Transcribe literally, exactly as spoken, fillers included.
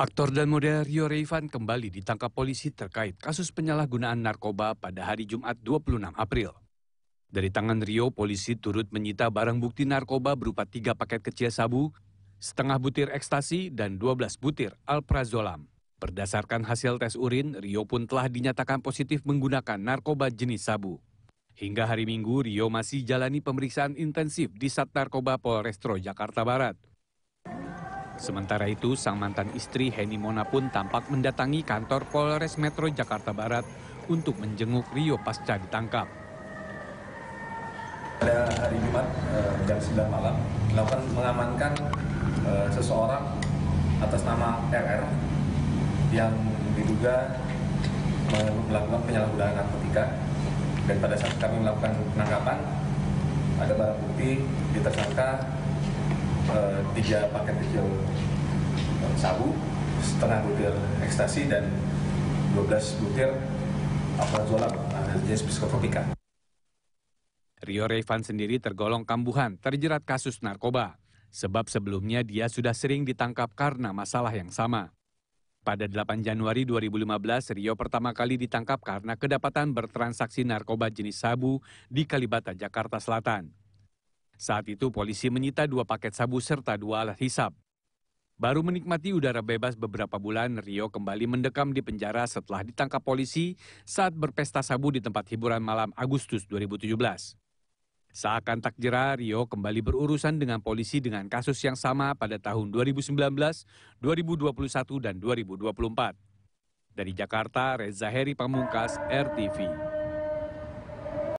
Aktor dan model Rio Reifan kembali ditangkap polisi terkait kasus penyalahgunaan narkoba pada hari Jumat dua puluh enam April. Dari tangan Rio, polisi turut menyita barang bukti narkoba berupa tiga paket kecil sabu, setengah butir ekstasi, dan dua belas butir Alprazolam. Berdasarkan hasil tes urin, Rio pun telah dinyatakan positif menggunakan narkoba jenis sabu. Hingga hari Minggu, Rio masih jalani pemeriksaan intensif di Sat Narkoba Polrestro Jakarta Barat. Sementara itu, sang mantan istri Heni Mona pun tampak mendatangi kantor Polres Metro Jakarta Barat untuk menjenguk Rio pasca ditangkap. Pada hari Jumat jam sembilan malam, dilakukan mengamankan seseorang atas nama R R yang diduga melakukan penyalahgunaan narkotika. Dan pada saat kami melakukan penangkapan, ada barang bukti di tersangka eh, tiga paket kecil eh, sabu, setengah butir ekstasi, dan dua belas butir alprazolam jenis psikotropika. Rio Reifan sendiri tergolong kambuhan terjerat kasus narkoba, sebab sebelumnya dia sudah sering ditangkap karena masalah yang sama. Pada delapan Januari dua ribu lima belas, Rio pertama kali ditangkap karena kedapatan bertransaksi narkoba jenis sabu di Kalibata, Jakarta Selatan. Saat itu polisi menyita dua paket sabu serta dua alat hisap. Baru menikmati udara bebas beberapa bulan, Rio kembali mendekam di penjara setelah ditangkap polisi saat berpesta sabu di tempat hiburan malam Agustus dua ribu tujuh belas. Seakan tak jera, Rio kembali berurusan dengan polisi dengan kasus yang sama pada tahun dua ribu sembilan belas, dua ribu dua puluh satu, dan dua ribu dua puluh empat. Dari Jakarta, Reza Heri Pamungkas, R T V.